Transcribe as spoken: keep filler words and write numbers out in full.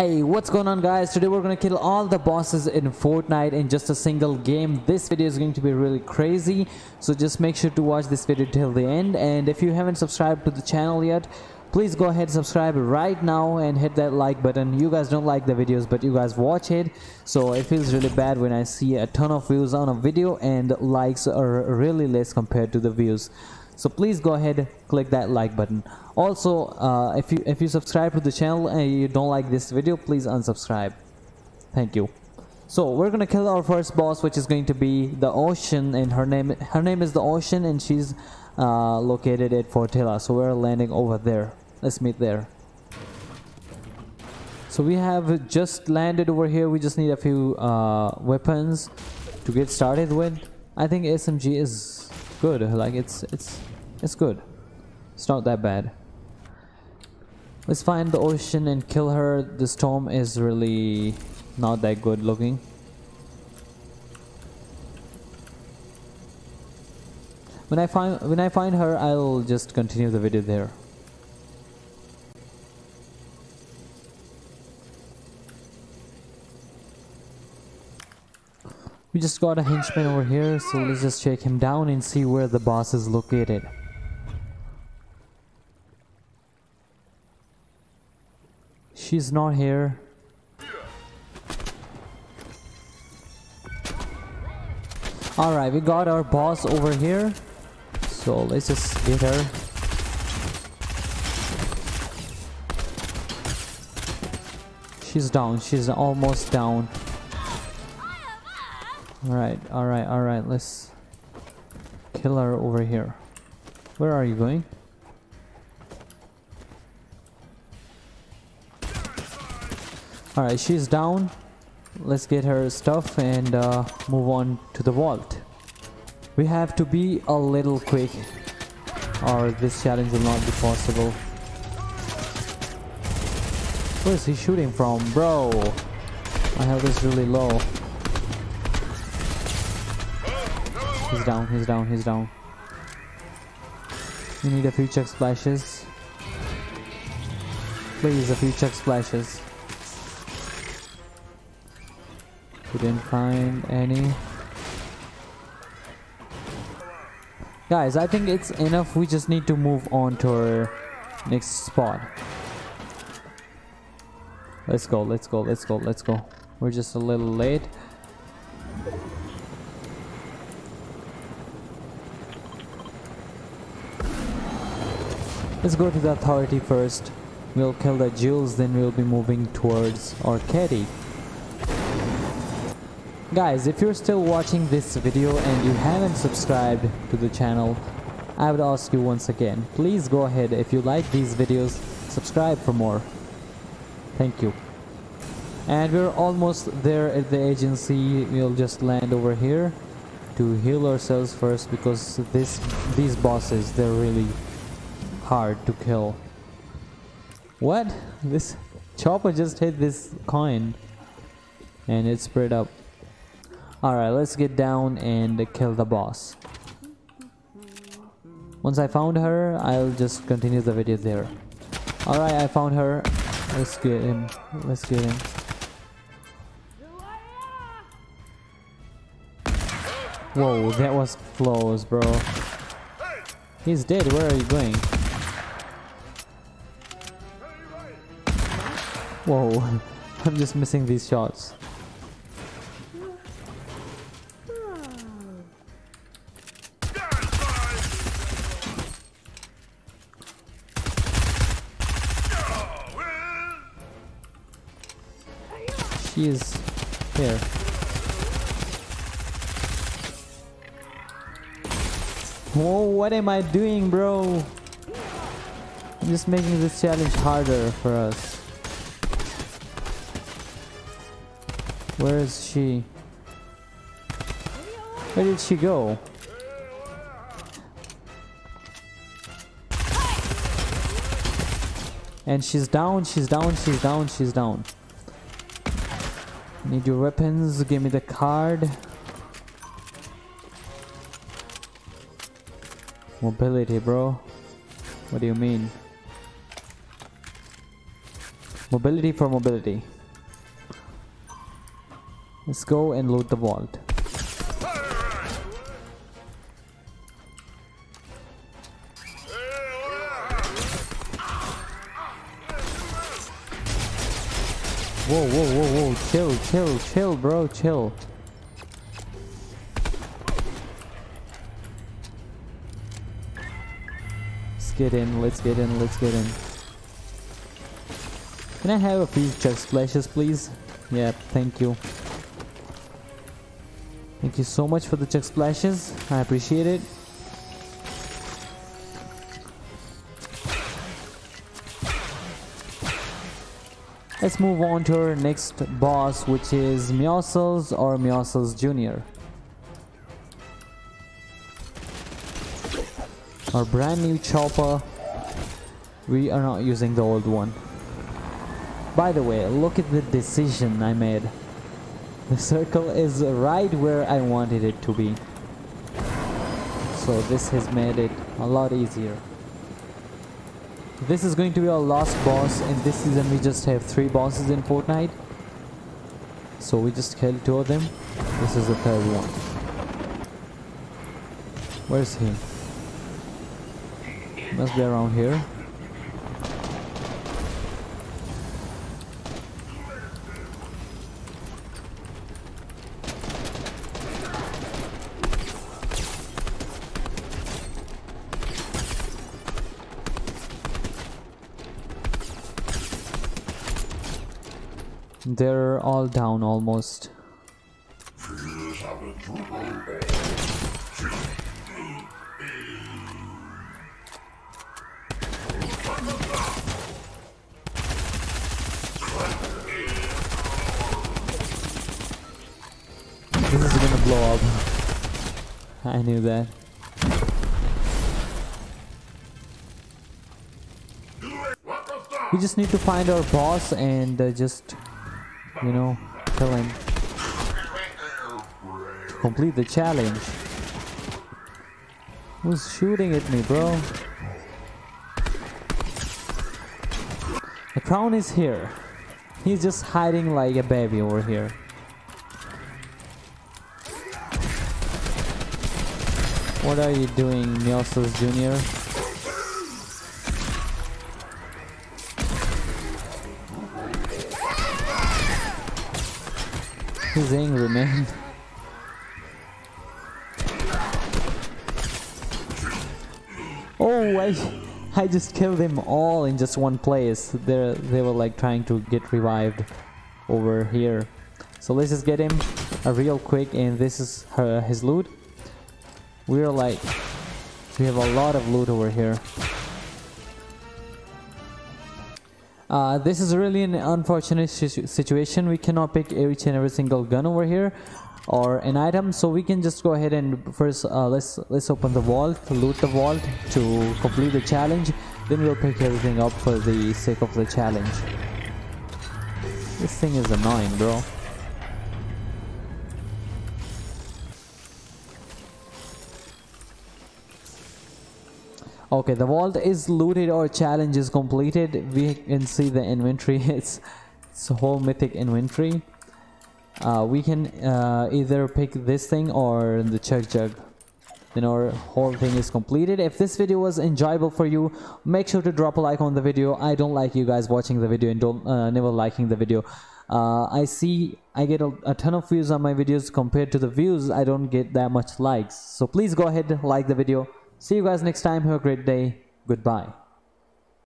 Hey, what's going on guys? Today we're gonna kill all the bosses in Fortnite in just a single game. This video is going to be really crazy, so just make sure to watch this video till the end. And if you haven't subscribed to the channel yet, please go ahead, subscribe right now and hit that like button. You guys don't like the videos, but you guys watch it, so it feels really bad when I see a ton of views on a video and likes are really less compared to the views. So please go ahead, click that like button. Also, uh, if you if you subscribe to the channel and you don't like this video, please unsubscribe. Thank you. So we're gonna kill our first boss, which is going to be the Ocean, and her name her name is the Ocean, and she's uh, located at Fortella. So we're landing over there. Let's meet there. So we have just landed over here. We just need a few uh, weapons to get started with. I think S M G is good. Like it's it's. It's good. It's not that bad. Let's find the Ocean and kill her. The storm is really not that good looking. When I find when I find her, I'll just continue the video there. We just got a henchman over here, so let's just check him down and see where the boss is located. She's not here. Alright, we got our boss over here. So let's just get her. She's down. She's almost down. Alright, alright, alright. Let's kill her over here. Where are you going? Alright, she's down. Let's get her stuff and uh, move on to the vault. We have to be a little quick or this challenge will not be possible. Where is he shooting from, bro? My health is really low. He's down, he's down, he's down. We need a few check splashes. Please, a few check splashes. We didn't find any. Guys, I think it's enough. We just need to move on to our next spot. Let's go, let's go, let's go, let's go. We're just a little late. Let's go to the authority first. We'll kill the Jules, then we'll be moving towards Arcady. Guys, if you're still watching this video and you haven't subscribed to the channel, I would ask you once again, please go ahead. If you like these videos, subscribe for more. Thank you. And we're almost there at the agency. We'll just land over here to heal ourselves first, because this these bosses, they're really hard to kill. What? This chopper just hit this coin and it spread up. Alright, let's get down and kill the boss. Once I found her, I'll just continue the video there. Alright, I found her. Let's get him. Let's get him. Whoa, that was close, bro. He's dead. Where are you going? Whoa, I'm just missing these shots. He is here. Whoa, what am I doing, bro? I'm just making this challenge harder for us. Where is she? Where did she go? And she's down, she's down, she's down, she's down. Need your weapons, give me the card. Mobility, bro. What do you mean? Mobility for mobility. Let's go and loot the vault. Whoa, whoa, whoa, whoa, chill, chill, chill, bro, chill. Let's get in, let's get in, let's get in. Can I have a few chest splashes, please? Yeah, thank you. Thank you so much for the chest splashes, I appreciate it. Let's move on to our next boss, which is Miosels or Miosels Junior Our brand new chopper. We are not using the old one. By the way, look at the decision I made. The circle is right where I wanted it to be. So this has made it a lot easier. This is going to be our last boss. In this season we just have three bosses in Fortnite, so we just killed two of them. This is the third one. Where's he? Must be around here. They're all down almost. This is gonna blow up. I knew that. We just need to find our boss and uh, just... you know, kill him. Complete the challenge. Who's shooting at me, bro? The crown is here. He's just hiding like a baby over here. What are you doing, Miosels Junior? He's angry, man. Oh, I, I just killed them all in just one place. They're, they were like trying to get revived over here. So let's just get him uh, real quick, and this is her, his loot. We're like, we have a lot of loot over here. Uh, this is really an unfortunate situation. We cannot pick each and every single gun over here or an item, so we can just go ahead and first uh, let's let's open the vault, loot the vault to complete the challenge, then we'll pick everything up for the sake of the challenge. This thing is annoying, bro. Okay, the vault is looted or challenge is completed. We can see the inventory. It's it's a whole mythic inventory. Uh, we can uh, either pick this thing or the chug jug. Then our whole thing is completed. If this video was enjoyable for you, make sure to drop a like on the video. I don't like you guys watching the video and don't uh, never liking the video. Uh, I see I get a, a ton of views on my videos. Compared to the views, I don't get that much likes. So please go ahead and like the video. See you guys next time. Have a great day. Goodbye.